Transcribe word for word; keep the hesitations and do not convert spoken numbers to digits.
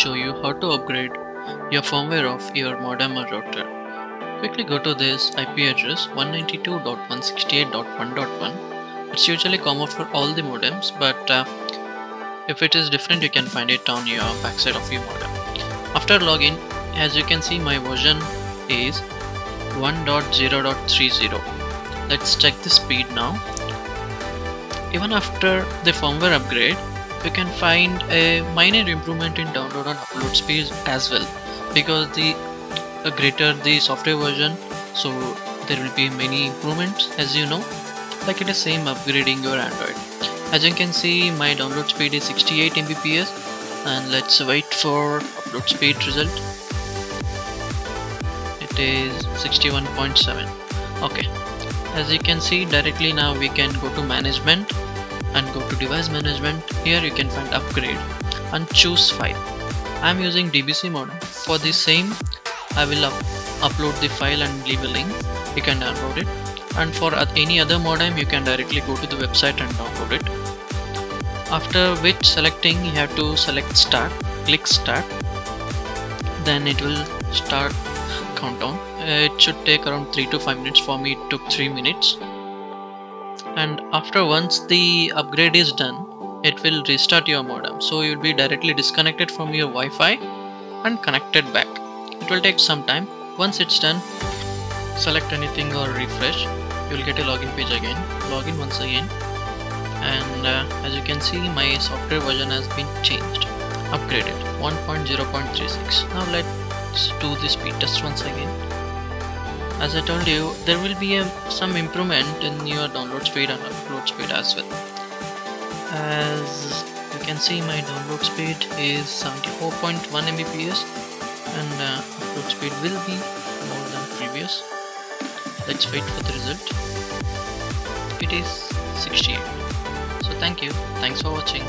show you how to upgrade your firmware of your modem or router. Quickly go to this I P address one ninety-two dot one sixty-eight dot one dot one. It's usually common for all the modems, but uh, if it is different you can find it on your backside of your modem. After login, as you can see, my version is one point zero point thirty. Let's check the speed now. Even after the firmware upgrade, you can find a minor improvement in download and upload speeds as well, because the uh, greater the software version, so there will be many improvements, as you know, like it is same upgrading your Android. As you can see, my download speed is sixty-eight megabits per second, and let's wait for upload speed result. It is sixty-one point seven. Okay, as you can see, directly now we can go to management and go to device management. Here you can find upgrade and choose file. I am using D B C modem. For the same, I will up upload the file and leave a link. You can download it. And for any other modem, you can directly go to the website and download it. After which selecting, you have to select start, click start. Then it will start countdown. It should take around three to five minutes. For me it took three minutes. And after once the upgrade is done, it will restart your modem, so you will be directly disconnected from your Wi-Fi and connected back. It will take some time. Once it's done, select anything or refresh. You will get a login page again. Login once again, and uh, as you can see, my software version has been changed, upgraded one point zero point thirty-six. Now let's do the speed test once again. As I told you, there will be a, some improvement in your download speed and upload speed as well. As you can see, my download speed is seventy-four point one megabits per second and uh, upload speed will be more than previous. Let's wait for the result. It is sixty-eight. So thank you. Thanks for watching.